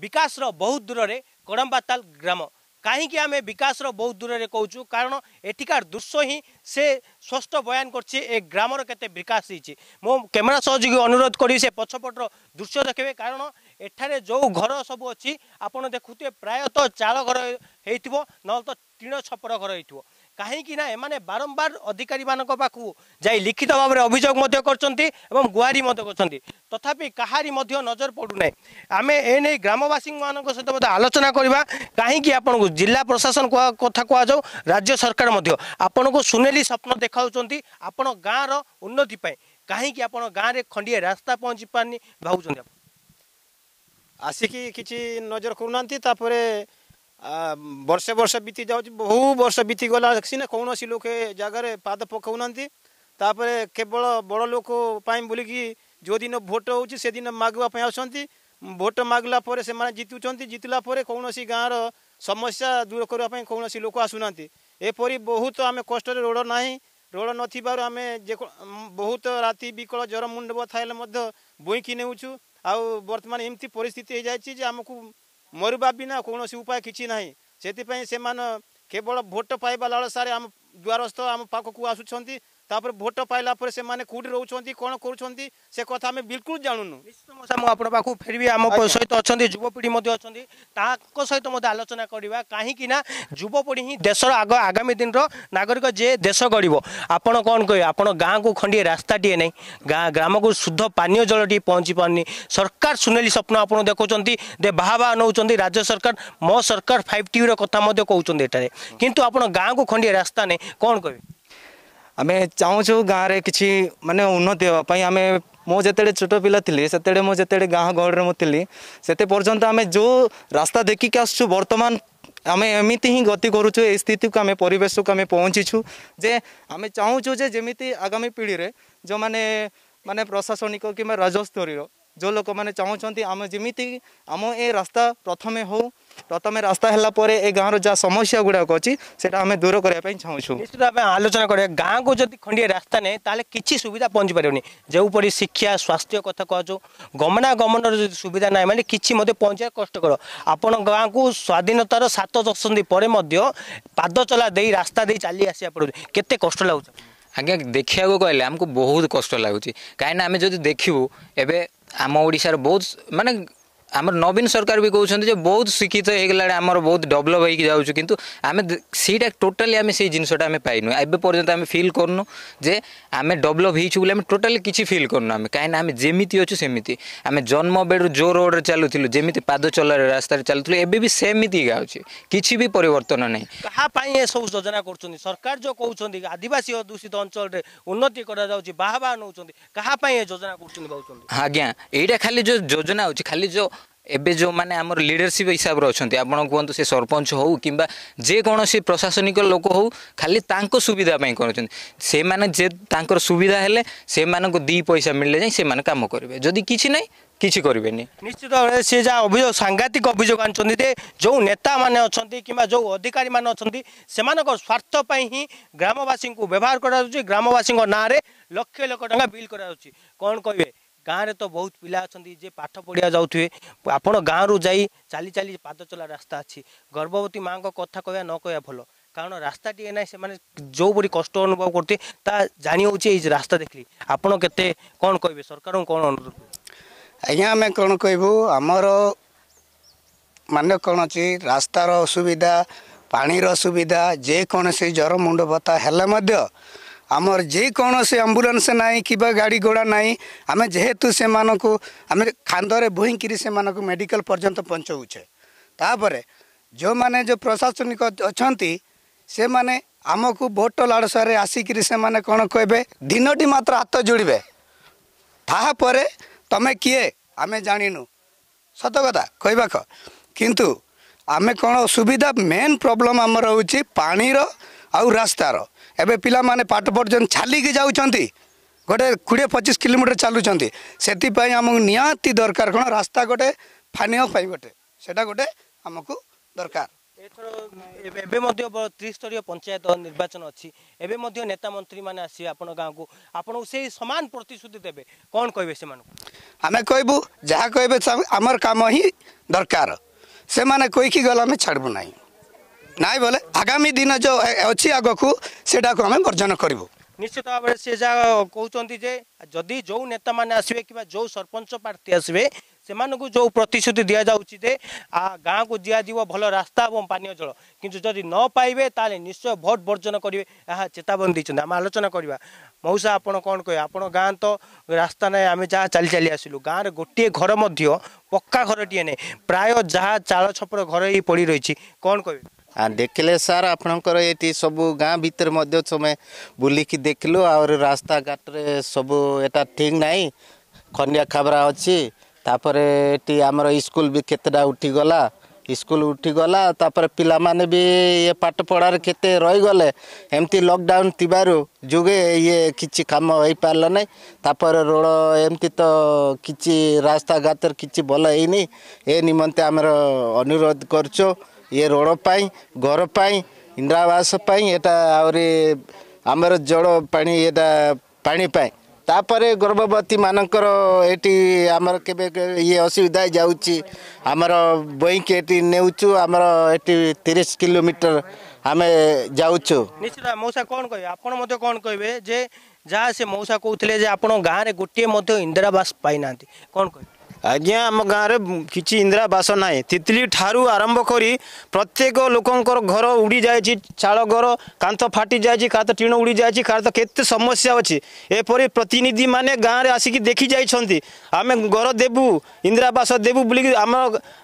विकास बहुत दूर से कड़मबाताल ग्राम कहीं आम विकास बहुत दूर से कहूँ कारण एठिकार दृश्य ही से स्वस्थ बयान कर ग्रामर के विकास होती मो कैमेरा सहयोगी अनुरोध करी से पछपटर दृश्य देखे कारण एठारे जो घर सब अच्छी आपड़ देखुए प्रायतः चाल घर हो ना तो टीण छपर घर हो कहीं ना एमाने बारंबार अधिकारी मानक पाखु जाई लिखित भाव में अभियोग एवं गुहारी तथापि कहारी नजर पड़ूना आम एने ग्रामवासी मान सहित आलोचना करवा कहीं आपन को जिला प्रशासन कथा कह राज्य सरकार आपन को सुनेली स्वप्न देखा आपण गाँव रन्नति कहीं आपन गाँव खंडे रास्ता पहुँची पारनी भावुं आसिकी कि नजर कर वर्षे वर्ष बीती जाऊँ बहु वर्ष बीती गला सीना कौन सी लोके जगार पाद पकाऊना केवल बड़ लोक बोल कि जो दिन भोट होदिन मागवाई आसती भोट मागला से जितुं जितला कौन सी गाँव र समस्या दूर करने कौन सी लोक आसुना एपरी बहुत आम कष्ट रोड ना रोड नाम बहुत राति विकल ज्वर मुंड बता बोईकी नेउछु आउ बर्तमान एमती परिस्थिति हो जाए आमको मरुबा बिना कौन उपाय किसी ना से केवल भोट पाइबा लालसार आम द्वारस्थ आम पाखक आसुँच तापर भोट पाइला से माने कौटी रोचे कौन करुँच से कथा आम बिल्कुल जानुनु आपको फेर भी आम सहित अच्छा युवपीढ़ी अच्छा सहित मत आलोचना करवा कहीं युवपीढ़ी ही देशर आगामी दिन नागरिक जे देश गढ़ आपड़ कौन कह आप गाँव को खंडे रास्ता टे ना ग्राम को शुद्ध पानी जल टे पहुँची पारनी सरकार सुनेली स्वप्न आप देखते बाहा नौ राज्य सरकार मो सरकार 5T रहा कहते कितु आप गाँव को खंडे रास्ता ना कौन कह आम चाहूँ गाँव में किसी मानने उन्नति होगापी आम मो जिते छोट पिला थी से मो जिते गाँ गहल में थी से पर्यंत आम जो रास्ता देखिक आसु बर्तमान आम एमती ही गति करुचु ये स्थित को आम परेश को आम पहुँचीछू जे आम चाहूँ जे जमी आगामी पीढ़ी में जो मैंने मानने प्रशासनिक कि राजस्तर जो लोक मैंने चाहते आम जमी आम ए रास्ता प्रथम हो प्रथम रास्ता है गाँव रहा समस्या गुड़ाक अच्छी से आम दूर करने चाहूँ निश्चित भाव आलोचना करें गाँव को जब खंडे रास्ता नहीं ताले किसी सुविधा पहुँच पारे जोपरी शिक्षा स्वास्थ्य कथा कहूँ गमनागमन सुविधा ना मैंने किसी पहुँचा कष्ट आप गाँव को स्वाधीनतार 7 दशंधि पर पाद चला दे रास्ता दे चली आसा पड़े केते कष्ट लगुच आज्ञा देखा कहले आमको बहुत कष्ट लगुच कहीं आम जो देखू ए आम ओडिशार बहुत माने आम नवीन सरकार भी कहते हैं बहुत शिक्षित होगा आम बहुत डेवलप हो किंतु आम सीटा टोटाली आम से जिनसटा आम पाइन एवं पर्यटन आम फिल करनु जे आम डेवलप हो बोले आम टोटाली किसी फिल करनु आम कहीं आम जमीती अच्छे सेमती आम जन्म बेड़ जो रोड चलूँ जमी पाद चल रास्तार चलूँ एवं भी सेमती गाँव किसी भी परिवर्तन नहीं क्या ये सब योजना कर सरकार जो कहते आदिवासी अदूषित अंचल में उन्नति कराहा नौ क्या योजना कर आज्ञा यहाँ खाली जो योजना हो खाली जो एबे जो माने आमर लीडरशिप हिसाब रे अछंती आपण कोंतु से सरपंच हो किबा जे कोनोसी प्रशासनिक लोक हो खाली तांको सुविधा पई करछन से माने जे तांकर सुविधा हेले से माने को 2 पैसा मिलले जाय से माने काम करबे जदी किछि नै किछि करबे नै निश्चित से जा अभियोग सांगातिक अभियोग आनछंती जे जो नेता माने अछंती किबा जो अधिकारी माने अछंती से मानकर स्वार्थ पई ही ग्रामवासी को व्यवहार करा जाउची ग्रामवासी को नारे लाख लाख टका बिल करा जाउची कोन कहबे गाँव में तो बहुत पिला अच्छा जे पाठ पढ़िया जाऊे आप गाँव रू जा चली चली पाद चला रास्ता अच्छी गर्भवती माँ कथा कह न कह भल कारण रास्ता टी ना से माने जो बड़ी कष्ट अनुभव करते जानी हो रास्ता देखली आपड़ के कौन कहे सरकार कौन अनुरोध आज्ञा आम कौन कहूँ आमर मान कौन अच्छी रास्तार असुविधा पानीर असुविधा जेकोसी ज्वर मुंड बता हेले आमर जे कौन से एम्बुलेंस नाई कि गाड़ी घोड़ा नाई आम जेहेतु से मानकु आम खांदरे बोईकि से मानकु मेडिकल पर्यंत पहुँचौछे तापर जो माने जो प्रशासनिक अच्छा से माने आमको भोट लाड़सार आसिकी से माने कौन कहे दिनटी मात्र हाथ जोड़े तापर तमें किए आम जाणीनु सत कथा कहवाक किंतु आम कौन सुविधा मेन प्रॉब्लम आमर हो पानीर आउ रास्तार एबे पिला माने पाठ पर्यटन छालिकी जाऊँगी गोटे 20-25 किलोमीटर चलुँच से आमको निहाती दरकार कौन रास्ता गोटे फानिया गोटे सेटा गोटे आमको दरकार। एवं त्रिस्तरीय पंचायत निर्वाचन अच्छी एवं नेता मंत्री मैंने आसवे आप गाँव को आपको से सामान प्रतिश्रुति देवे कौन कहे से आम कहबू जहाँ कह आमर काम ही दरकार से मैंने कहीकि गल आम छाड़बू ना ना बोले आगामी दिन जो अच्छी आग को सैटा को आम वर्जन करूँ। निश्चित भाव में सी जहाँ कहते जे जदि जो नेता मैंने आसवे कि जो सरपंच प्रार्थी आसवे से मानू जो प्रतिश्रुति दि जाऊँगी जे गाँव को दि जाव भल रास्ता और पानी जल किंतु जदि न पाइबे ताले निश्चय भोट बर्जन करेंगे यहाँ चेतावनी देते आम आलोचना करवा। मौसा आपड़ कौन कह आप गाँ तो रास्ता ना आम जहाँ चली चली आसलु गाँव गोटे घर मध्य पक्का घर टीए ना प्राय जहाँ चाल छपर घर ही पड़ रही कौन कह देखले सार आपणकर ये सब गाँ भर मध्य समय बुलिकी देखलु और रास्ता घाटे सब एटा ठीक नाई खनिया खबरा अच्छी तापर ये आमर स्कूल भी केतेटा उठीगला स्कूल उठीगला तापर पिला माने भी ये पाठ पढ़ार केते रहीगले एमती लॉकडाउन तिबारु जुगे ये किछि काम होई पारला नाई तापर रोड एमती तो किछि रास्ता घाटर किछि भल हैनी ए निमंते आमर अनुरोध करछो ये रोड पाई घर पाई इंदिरा आवास पाई एटा आउरी आमर जल पानी एटा पानी पाई तापर गर्भवती मानकर एटी आमर के ये असुविधा जाऊँगी आमर बही के एटी नेउचु आमर एटी 30 किलोमीटर आम जाऊँचु। निश्चित मौसा कौन कहे आप कौन कहे जे जहाँ से मौसा कहते जे आप गाँव में गोटे इंदिरा आवास पाईना कौन कह आज्ञा आम गाँव में किसी इंदिरा आवास ना तितली ठारू आरंभ करी प्रत्येक लोकंर घर उड़ी जाए चाल घर कांत फाटी जाए कांत टीण उड़ी जाए कांत केते समस्या अच्छी एपरी प्रतिनिधि माने गाँव में आसिक देखी जाइए आम घर देवु इंदिरा आवास देवु बोलिक आम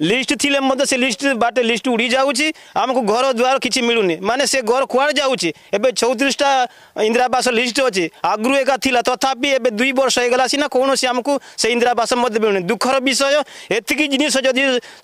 लिस्ट थी से लिस्ट बाटे लिस्ट उड़ी जाऊँगी आमको घर द्वार किसी मिलूनी माने से घर कुआड़े जाऊँगी एवं 34टा इंदिरा आवास लिस्ट अच्छी आगु एका था तथापि एवं 2 वर्ष होगा सीना कौन आमको से इंदिरा आवास मत मिलूनी खर विषय एतिकी जिनिस जदि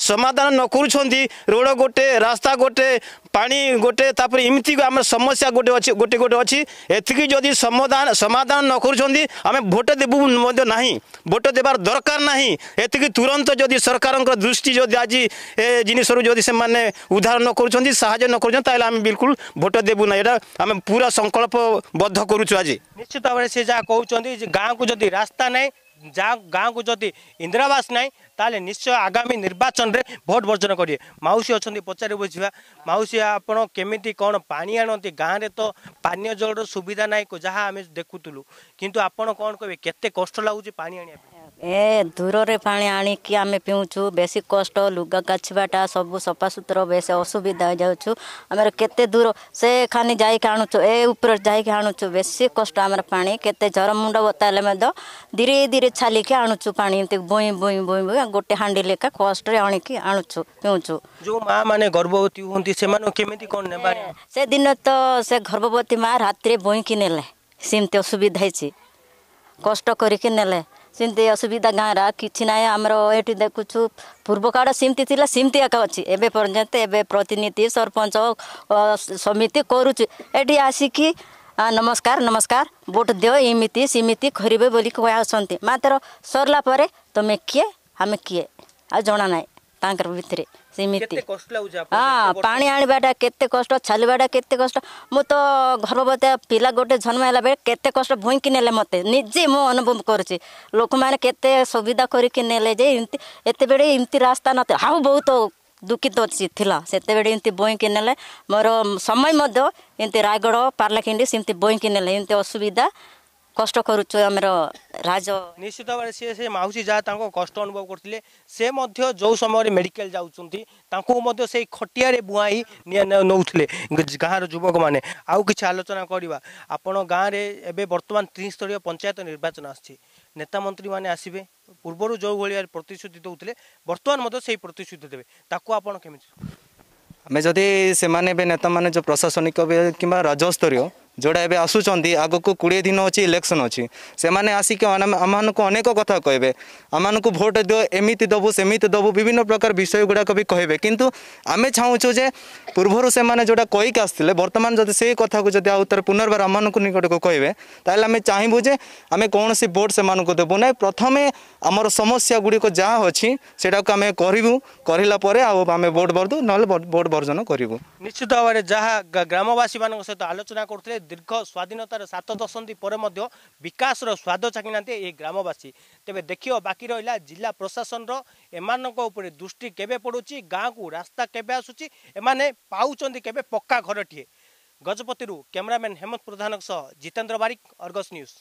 समाधान न करूछंती रोड गोटे रास्ता गोटे पानी गोटे तापर इमती आम समस्या गोटे गोटे गोटे अच्छी एतिकी जदि समाधान न करूछंती आम भोट देबू मध्य नाही भोट देबार दरकार नाही एतिकी तुरंत जदि सरकारक दृष्टि जदि आज ए जिनिस जदि से माने उद्धार न करूछंती सहाय न करूछंती ताले आम बिल्कुल भोट देबू ना एटा आम पूरा संकल्पबद्ध करूछु आज। निश्चित भाव से जा कहउछंती गाँव को जदि रास्ता नाही गाँव को जदि इंदिरा आवास ना ताले निश्चय आगामी निर्वाचन रे भोट बर्जन करिए। मौसी अच्छा पचारे बुझा मौसी आप केमी कौन पानी आनती गाँव में तो पानी जल सुविधा ना जहाँ आम देखुलु किंतु आप कौन कहे केते कष्ट लगुच पानी आने ए दूर रे पानी आणिकी आम पीऊँ बेस कष्ट लुगा काछवाटा सब सफा सुतरा बेस असुविधा हो जाऊँ आमर केते दूर से खानी जाणुचु ए ऊपर जाणुचु बेस कष्ट आमर पानी केते झर मुंड बताले धीरे धीरे छालिकी आणुचु पानी एमती बोई बोई बोई बोई गोटे हांडी लेखा कष्ट आणिकी आणुचु पीऊँ। जो माँ मैंने गर्भवती हूँ से दिन तो से गर्भवती माँ रात बोईकी नेले सेमती असुविधा होती कष्ट करके नेले सेमती असुविधा गाँव किसी ना आमर ये देखुचु पूर्व काल सेमती थी सेमती एका अच्छी एवं पर्यंत एवं प्रतिनिधि सरपंच समिति करुच ये आसिक नमस्कार नमस्कार वोट दियो इमिति सिमिति खरीबे बोली कहते मात्र सरला तुम किए आम किए आ जाना ना तांकर भितर सेमती हाँ पानी आनवाटा केते कष्ट छालवाटा केते कष्ट मु तो गर्भवती पिला गोटे जन्म है बेल केते कष्ट भूंकी नेले मत निजे मो अनुभव करुच्ची लोक मैंने केते सुविधा करके नेले जे इमती एत बड़े इमती रास्ता ना हाँ बहुत दुखित अच्छी सेतेबे इमती बोईकी नेले मोर समय मध्य इमती रायगढ़ पार्लाखिंडी सेमती बोईकी नेले इमती असुविधा कष्ट करुचु आमर राज। निश्चित भाव से मौसी जहाँ कष्ट अनुभव करते से जो समय मेडिकल जाऊँ से खटिया बुआई नौले गाँव युवक मैंने आउ कि आलोचना करवा आप गाँव में बर्तमान त्रिस्तरीय पंचायत निर्वाचन आसी नेता मंत्री मैंने आसवे पूर्वर जो भाई प्रतिश्रुति दूसरे बर्तमान से प्रतिश्रुति देवे ताकू आप आम जदि से नेता मैंने जो प्रशासनिक कि राज्यस्तरीय जोड़ा एवं आसूँगी आग को 20 दिन अच्छी इलेक्शन अच्छी से आसिक आम अनेक कथा कहे आम भोट दियो एमती दबू सेमि दबू विभिन्न प्रकार विषय गुड़ाक भी कहे किंतु आम चाहूँ जे पूर्वर से जोड़ा कहीकि आसते बर्तमान जब से कथा को जब आर पुनर्बार आम निकट को कहे तेल आम चाहबू जे आम कौन सी भोट से देवु ना प्रथम आमर समस्या गुड़िक जहाँ अच्छी से आम करूँ करापर आम भोट भरदू ना भोट भर्जन करूँ। निश्चित भाव में जहाँ ग्रामवासी मान सहित आलोचना करते दीर्घ स्वाधीनतार 7 दशंधि पर विकास स्वाद चाकि ना ये ग्रामवासी तेज देख बाकी रहा जिला प्रशासन एमान उपर दृष्टि केवे पड़ुची गाँव को रास्ता केवे आसुची एमाने पाउचंदी केवे पक्का घर टीए। गजपति कैमरामैन हेमंत प्रधान सह जितेंद्र बारिक, अर्गस न्यूज।